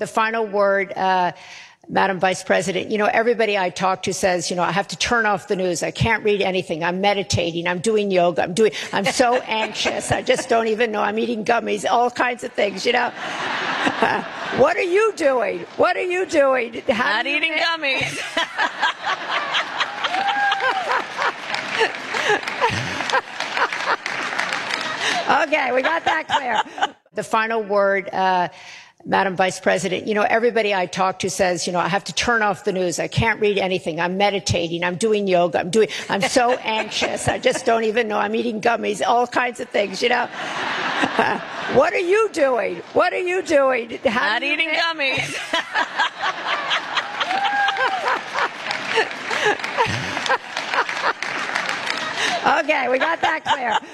The final word, Madam Vice President, you know, everybody I talk to says, you know, I have to turn off the news. I can't read anything. I'm meditating. I'm doing yoga. I'm so anxious. I just don't even know. I'm eating gummies, all kinds of things, you know. What are you doing? What are you doing? Not eating gummies. Okay, we got that clear. The final word, Madam Vice President, you know, everybody I talk to says, you know, I have to turn off the news. I can't read anything. I'm meditating. I'm doing yoga. I'm so anxious. I just don't even know. I'm eating gummies, all kinds of things, you know. What are you doing? What are you doing? Not eating gummies. Okay, we got that clear.